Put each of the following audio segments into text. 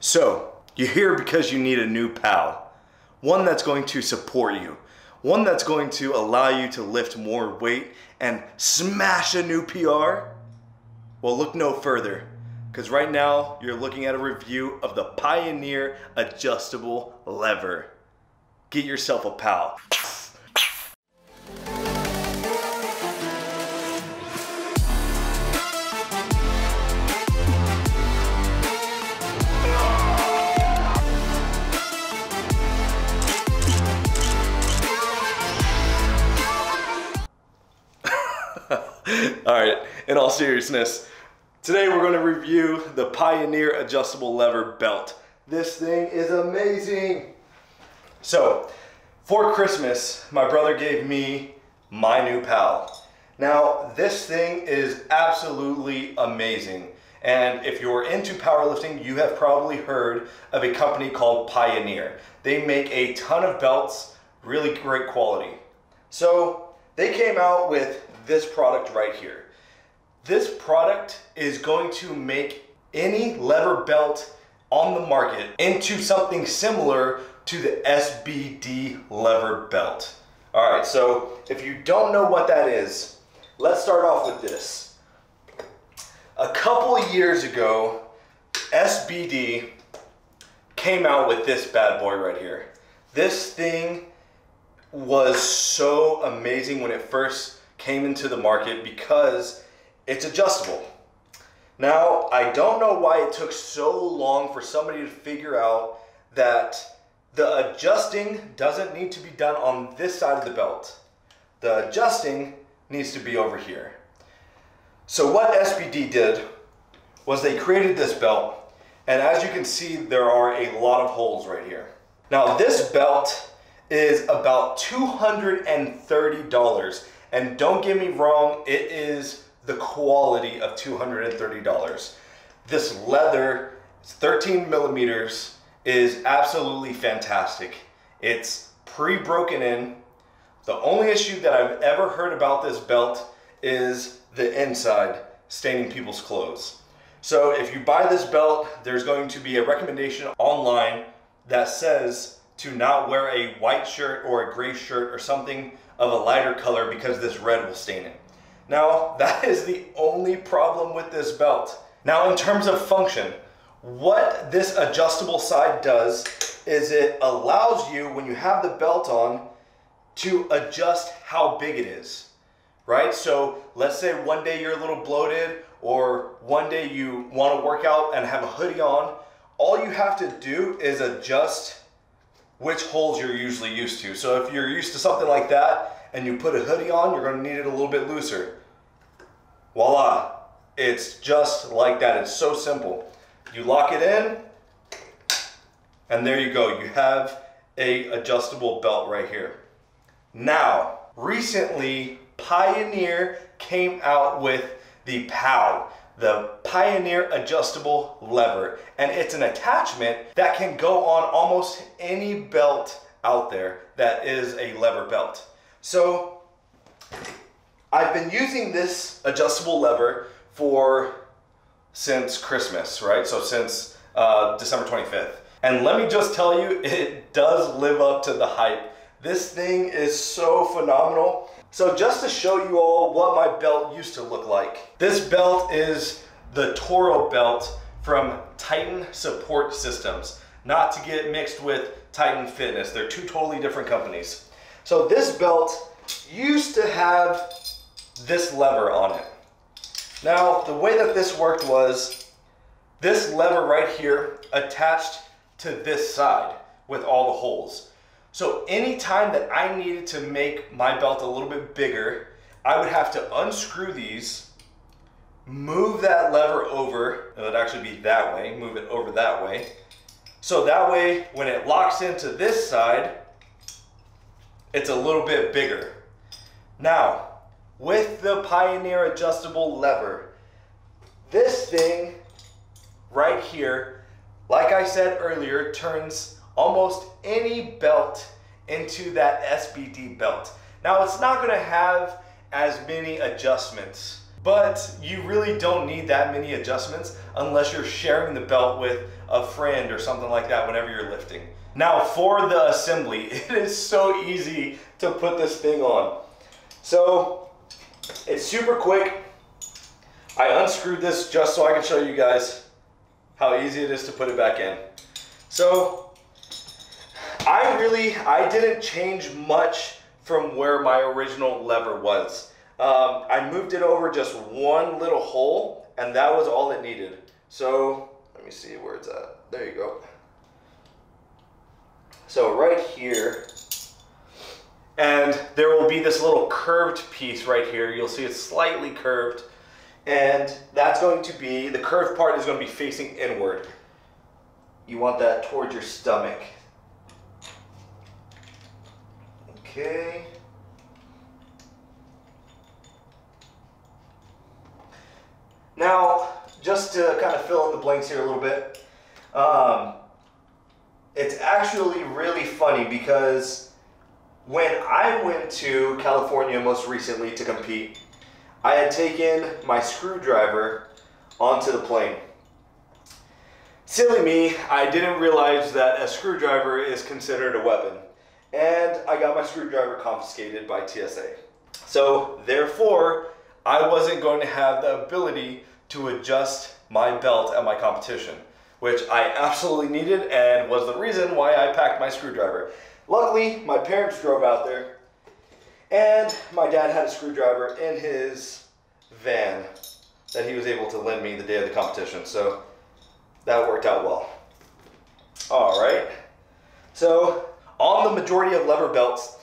So, you're here because you need a new PAL. One that's going to support you. One that's going to allow you to lift more weight and smash a new PR? Well, look no further, because right now you're looking at a review of the Pioneer Adjustable Lever. Get yourself a PAL. Alright, in all seriousness, today we're going to review the Pioneer Adjustable Lever belt. This thing is amazing! So, for Christmas, my brother gave me my new PAL. Now, this thing is absolutely amazing. And if you're into powerlifting, you have probably heard of a company called Pioneer. They make a ton of belts, really great quality. So, they came out with this product right here. This product is going to make any lever belt on the market into something similar to the SBD lever belt. All right, so if you don't know what that is, let's start off with this. A couple years ago, SBD came out with this bad boy right here. This thing was so amazing when it first came into the market because it's adjustable. Now, I don't know why it took so long for somebody to figure out that the adjusting doesn't need to be done on this side of the belt. The adjusting needs to be over here. So what SBD did was they created this belt, and as you can see, there are a lot of holes right here. Now, this belt is about $230. And don't get me wrong, it is the quality of $230. This leather, 13 millimeters, is absolutely fantastic. It's pre-broken in. The only issue that I've ever heard about this belt is the inside staining people's clothes. So if you buy this belt, there's going to be a recommendation online that says to not wear a white shirt or a gray shirt or something of a lighter color because this red will stain it. Now, that is the only problem with this belt. Now, in terms of function, what this adjustable side does is it allows you, when you have the belt on, to adjust how big it is, right? So let's say one day you're a little bloated or one day you want to work out and have a hoodie on. All you have to do is adjust which holes you're usually used to. So if you're used to something like that and you put a hoodie on, you're gonna need it a little bit looser. Voila, it's just like that, it's so simple. You lock it in, and there you go, you have an adjustable belt right here. Now, recently, Pioneer came out with the PAL, the Pioneer Adjustable Lever, and it's an attachment that can go on almost any belt out there that is a lever belt. So I've been using this adjustable lever since Christmas, right? So since December 25th. And let me just tell you, it does live up to the hype. This thing is so phenomenal. So just to show you all what my belt used to look like. This belt is the Toro belt from Titan Support Systems, not to get mixed with Titan Fitness. They're two totally different companies. So this belt used to have this lever on it. Now, the way that this worked was this lever right here attached to this side with all the holes. So anytime that I needed to make my belt a little bit bigger, I would have to unscrew these, move that lever over, it would actually be that way, move it over that way. So that way, when it locks into this side, it's a little bit bigger. Now, with the Pioneer Adjustable Lever, this thing right here, like I said earlier, turns almost any belt into that SBD belt. Now, it's not gonna have as many adjustments, But you really don't need that many adjustments unless you're sharing the belt with a friend or something like that whenever you're lifting. Now for the assembly, it is so easy to put this thing on. So it's super quick. I unscrewed this just so I can show you guys how easy it is to put it back in. So I didn't change much from where my original lever was. I moved it over just one little hole, and that was all it needed. So let me see where it's at. There you go. So right here, and there will be this little curved piece right here. You'll see it's slightly curved, and that's going to be, the curved part is going to be facing inward. You want that towards your stomach. Okay. Now, just to kind of fill in the blanks here a little bit, it's actually really funny because when I went to California most recently to compete, I had taken my screwdriver onto the plane. Silly me, I didn't realize that a screwdriver is considered a weapon, and I got my screwdriver confiscated by TSA. So therefore, I wasn't going to have the ability to adjust my belt at my competition, which I absolutely needed and was the reason why I packed my screwdriver. Luckily, my parents drove out there, and my dad had a screwdriver in his van that he was able to lend me the day of the competition, so that worked out well. All right, so on the majority of lever belts,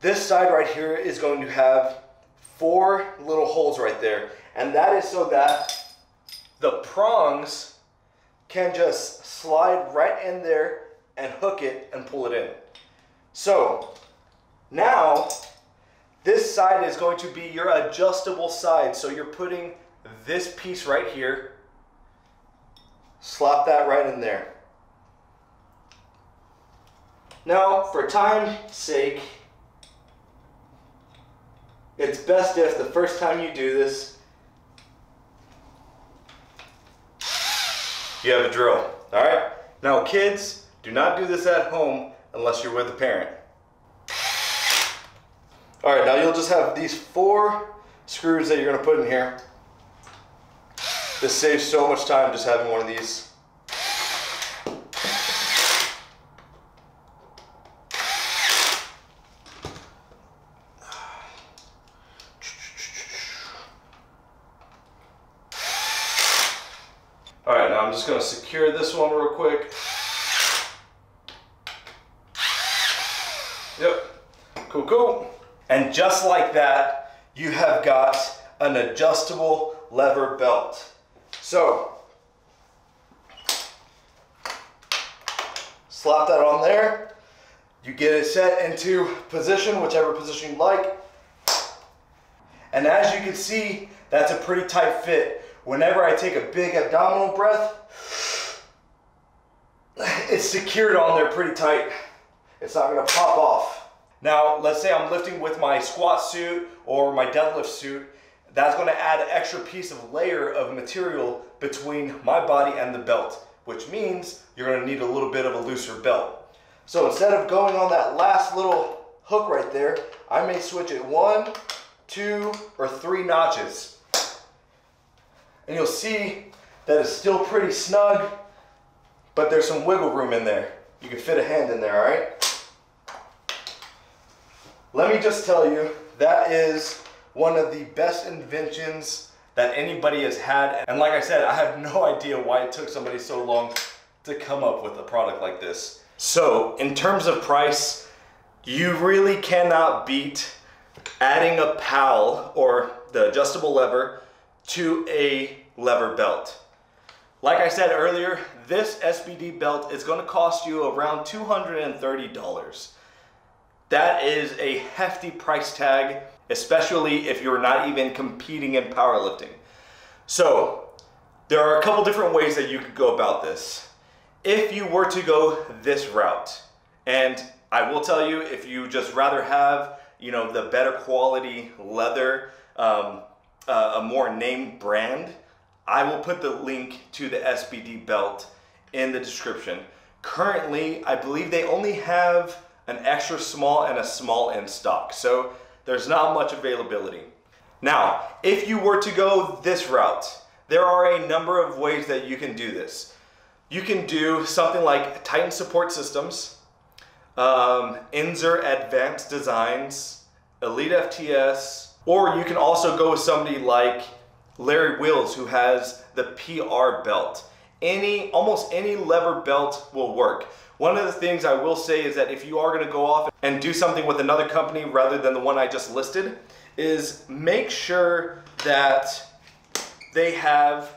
this side right here is going to have four little holes right there, and that is so that the prongs can just slide right in there and hook it and pull it in. So now this side is going to be your adjustable side, so you're putting this piece right here, slap that right in there. Now for time's sake, it's best if the first time you do this, you have a drill. All right? Now kids, do not do this at home unless you're with a parent. All right, now you'll just have these four screws that you're gonna put in here. This saves so much time just having one of these. I'm just going to secure this one real quick. Yep. Cool, cool. And just like that, you have got an adjustable lever belt. So, slap that on there. You get it set into position, whichever position you like. And as you can see, that's a pretty tight fit. Whenever I take a big abdominal breath, it's secured on there pretty tight. It's not gonna pop off. Now, let's say I'm lifting with my squat suit or my deadlift suit. That's gonna add an extra piece of layer of material between my body and the belt, which means you're gonna need a little bit of a looser belt. So instead of going on that last little hook right there, I may switch it 1, 2, or 3 notches. And you'll see that it's still pretty snug, but there's some wiggle room in there. You can fit a hand in there, all right? Let me just tell you, that is one of the best inventions that anybody has had. And like I said, I have no idea why it took somebody so long to come up with a product like this. So in terms of price, you really cannot beat adding a PAL, or the adjustable lever, to a lever belt. Like I said earlier, this SBD belt is going to cost you around $230. That is a hefty price tag, especially if you're not even competing in powerlifting. So there are a couple different ways that you could go about this. If you were to go this route, and I will tell you, if you just rather have, you know, the better quality leather, a more named brand, I will put the link to the SBD belt in the description. Currently, I believe they only have an extra small and a small in stock, so there's not much availability. Now, if you were to go this route, there are a number of ways that you can do this. You can do something like Titan Support Systems, Inzer Advanced Designs, Elite FTS, or you can also go with somebody like Larry Wheels, who has the PR belt. Almost any lever belt will work. One of the things I will say is that if you are going to go off and do something with another company rather than the one I just listed, is make sure that they have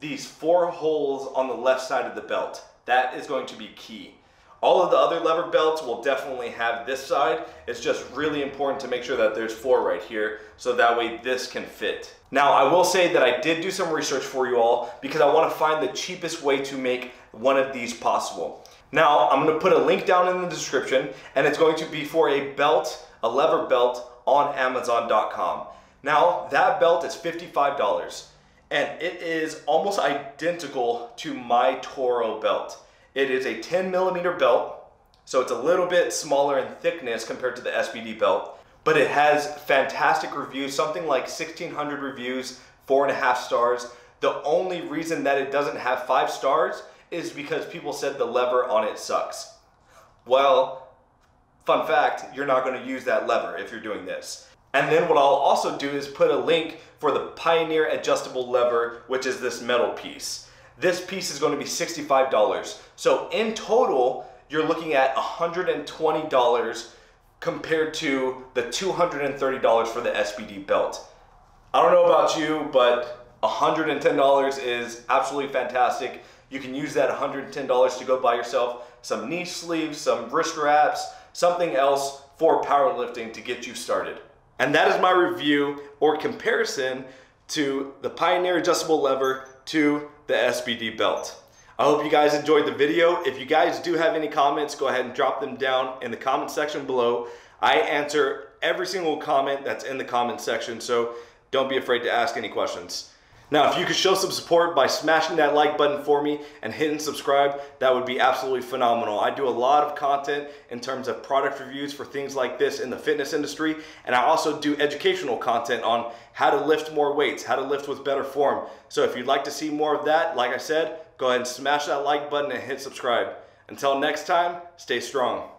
these 4 holes on the left side of the belt. That is going to be key. All of the other lever belts will definitely have this side. It's just really important to make sure that there's 4 right here, so that way this can fit. Now, I will say that I did do some research for you all because I want to find the cheapest way to make one of these possible. Now, I'm going to put a link down in the description, and it's going to be for a belt, a lever belt on Amazon.com. Now, that belt is $55, and it is almost identical to my Toro belt. It is a 10mm belt, so it's a little bit smaller in thickness compared to the SBD belt, but it has fantastic reviews, something like 1,600 reviews, 4.5 stars. The only reason that it doesn't have 5 stars is because people said the lever on it sucks. Well, fun fact, you're not going to use that lever if you're doing this. And then what I'll also do is put a link for the Pioneer Adjustable Lever, which is this metal piece. This piece is going to be $65. So in total, you're looking at $120 compared to the $230 for the SBD belt. I don't know about you, but $110 is absolutely fantastic. You can use that $110 to go buy yourself some knee sleeves, some wrist wraps, something else for powerlifting to get you started. And that is my review or comparison to the Pioneer Adjustable Lever to the SBD belt. I hope you guys enjoyed the video. If you guys do have any comments, go ahead and drop them down in the comment section below. I answer every single comment that's in the comment section, so don't be afraid to ask any questions. Now, if you could show some support by smashing that like button for me and hitting subscribe, that would be absolutely phenomenal. I do a lot of content in terms of product reviews for things like this in the fitness industry, and I also do educational content on how to lift more weights, how to lift with better form. So if you'd like to see more of that, like I said, go ahead and smash that like button and hit subscribe. Until next time, stay strong.